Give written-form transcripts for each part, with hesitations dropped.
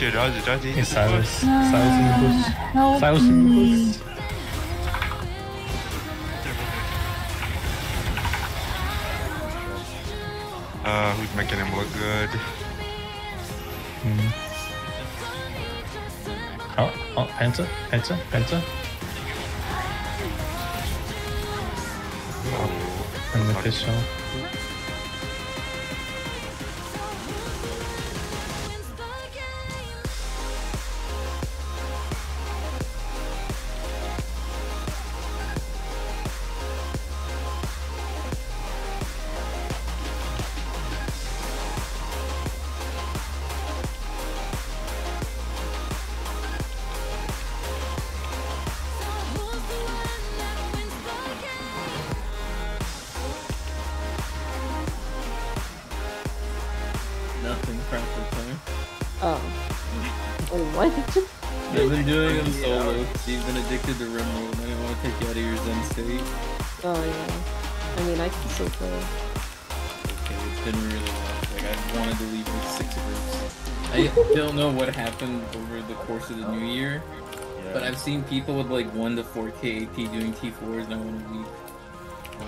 Actually, Roger is Silas. Silas in the bush. Who's making him look good? Oh, enter. Oh, and the fish shell. What? I've been doing him solo. He's been addicted to Rimmel and I didn't want to take you out of your zen state. Oh yeah. I mean, I can still play. Okay, it's been really long. Like, I've wanted to leave with 6 groups. I don't know what happened over the course of the new year, but I've seen people with like 1 to 4k AP doing T4s and I want to leave. I'm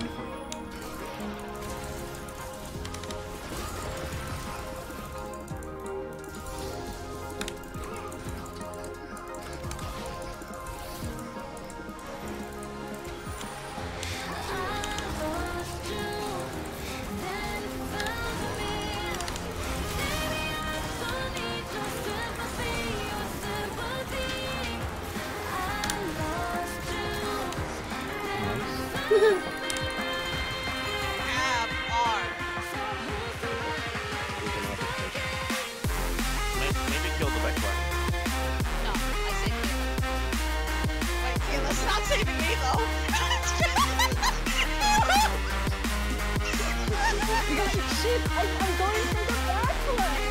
going for the back line!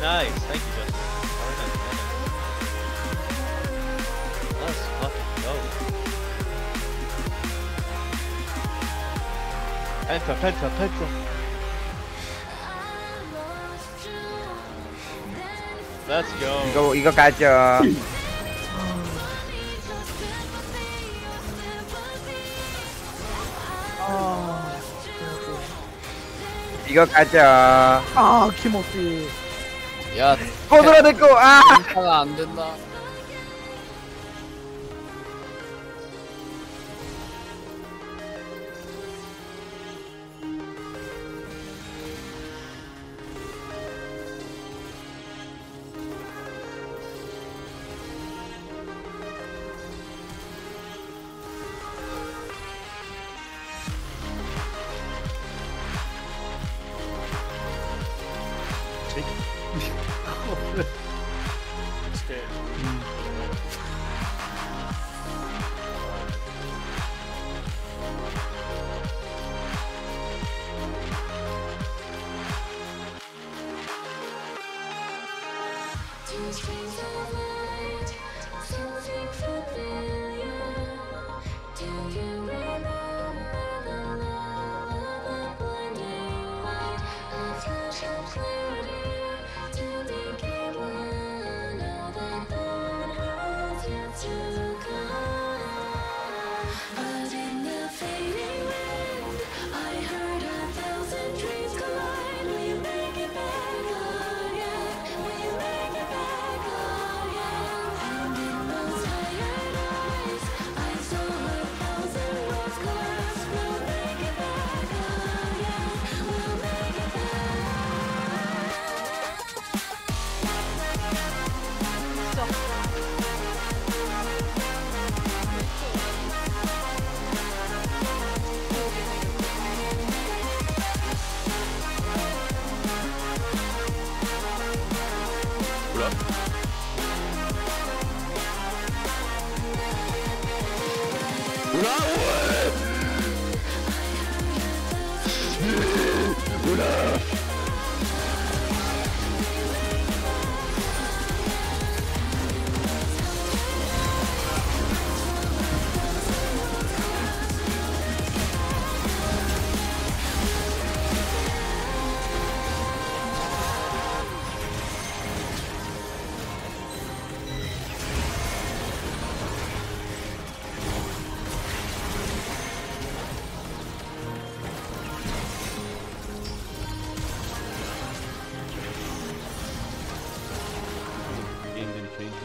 Nice, thank you, Justin. Let's fucking go. Enter. Let's go. 이거 가자. 아, 김호띠. 야, 꼬들어 됐고. 아, 이따가 안 된다.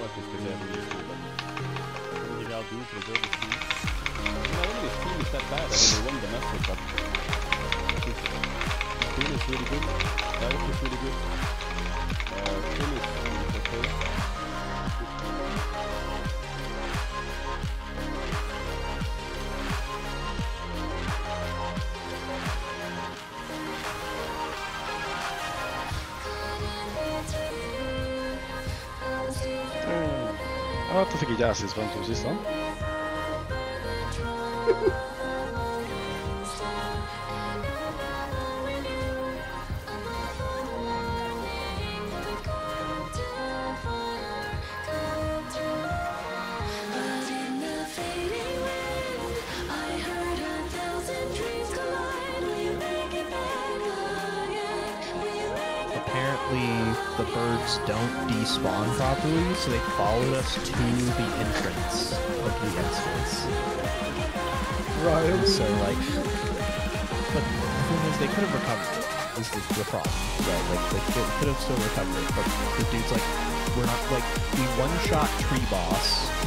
What is the devil is doing? Give out new for the team. No, only team is that bad. I mean, they won the match, but team is really good. Direct is really good. Team is okay. Hát az egy gyász is van túl szisztán. The birds don't despawn properly, so they followed us to the entrance of the exits. Right. And so, like, but the thing is, they could have recovered. This is the problem, right? Like, they could have still recovered, but the dude's like, we're not, like, we one-shot tree boss. Back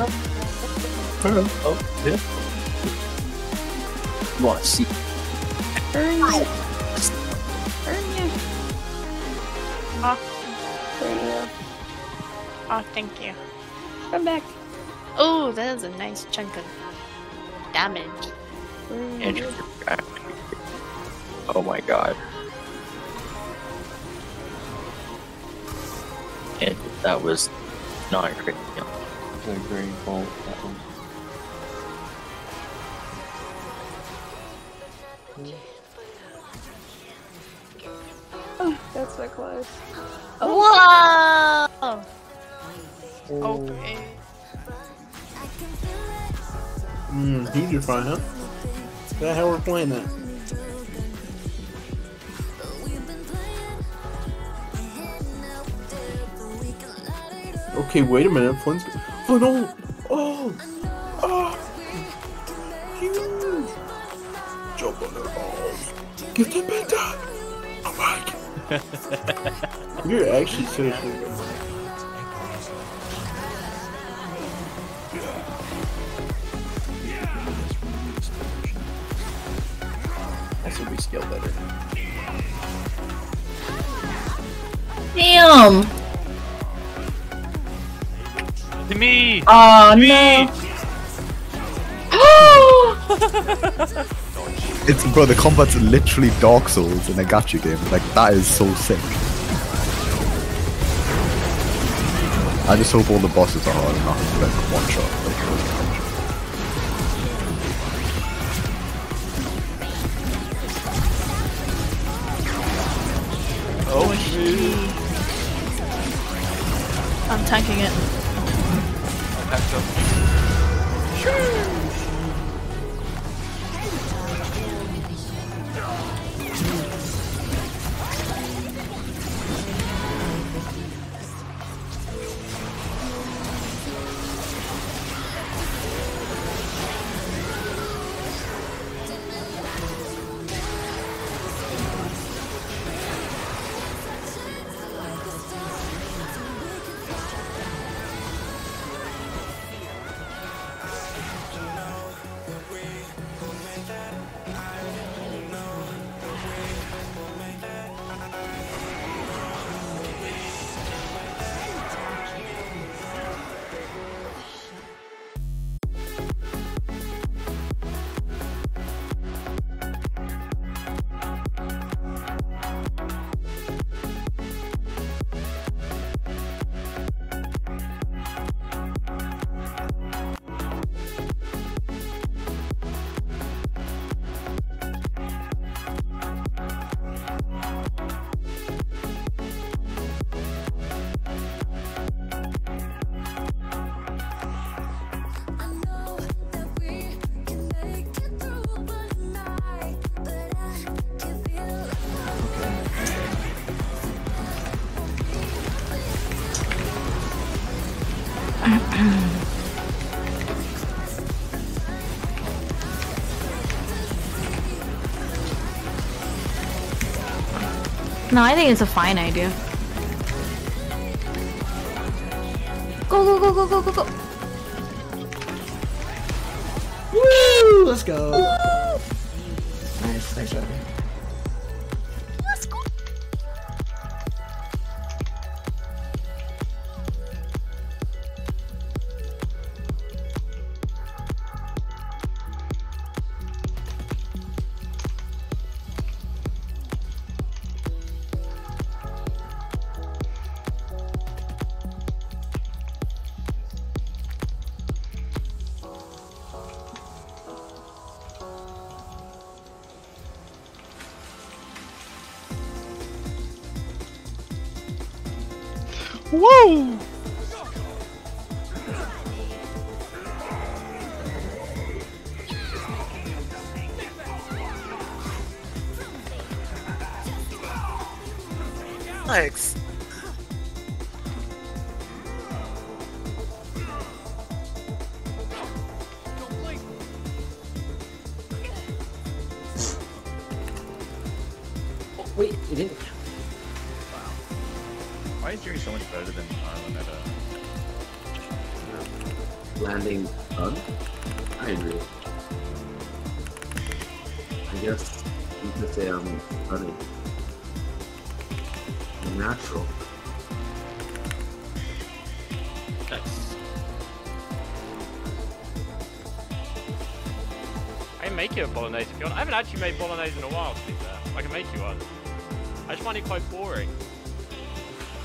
off. Yeah. Oh, yeah. What? See. Oh, thank you. Come back. Oh, that is a nice chunk of damage. Oh my god. And that was not great. The green bolt, that one. Oh, that's so close. Oh. Whoa! Okay. These are fun, huh? Is that how we're playing that? Okay, wait a minute. Flynn's... Oh no! Oh! Oh! Huge! Jump on their balls. Give them back down! Oh my god! You're actually seriously good. I should be scaled better. Damn! Me! Oh me. No! It's bro, the combat's literally Dark Souls in a gacha game. Like that is so sick. I just hope all the bosses are hard enough to like one shot. Oh shit! I'm tanking it. No, I think it's a fine idea. Go, go, go, go, go, go, go. Woo! Let's go. Woo! Nice. Thanks, Abby. Let's go. Whoa! Thanks. Oh, wait, it didn't. Why is Jerry so much better than Harlan at a... landing bug? I agree. I guess you could say I'm funny. I'm natural. Nice. I can make you a bolognese if you want. I haven't actually made bolognese in a while, to be fair. I can make you one. I just find it quite boring.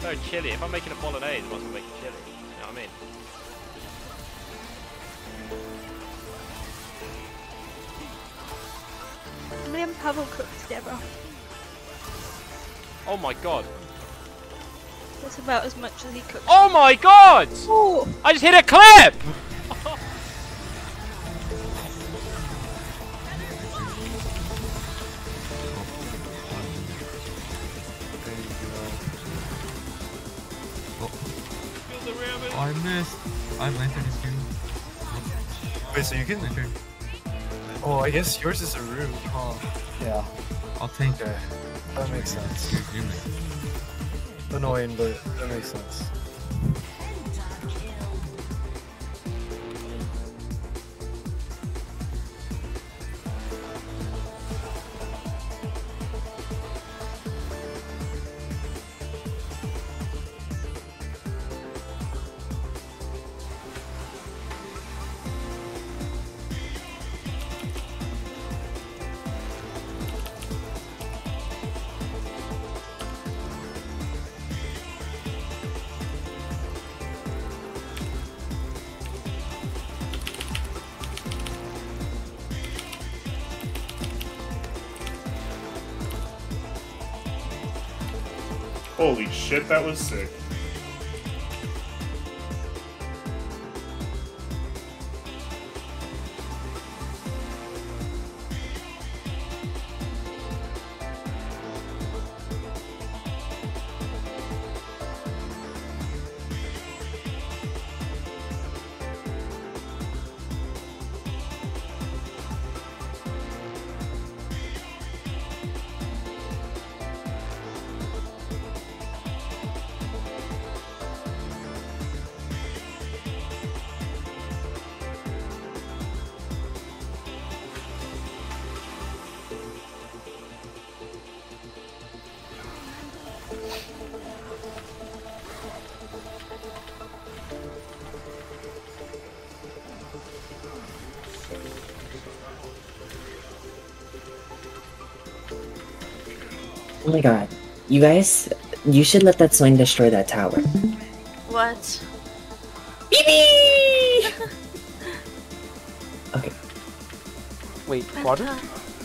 No chili. If I'm making a bolognese, I must be making chili. You know what I mean? Me and Pavel cook together. Oh my god. That's about as much as he cooks. Oh my god! Ooh. I just hit a clip! I missed. I'm lantern is too. Wait, so you can lantern? Oh, I guess yours is a room, huh? Yeah. I'll take that. That makes sense. You missed. Annoying, but that makes sense. Holy shit, that was sick. Oh my god, you guys, you should let that swing destroy that tower. What? BB! Okay. Wait, Penta. What?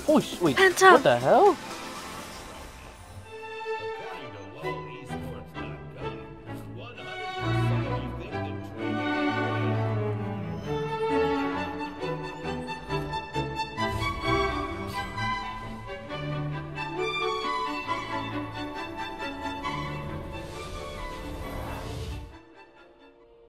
Oh, wait, Penta. What the hell?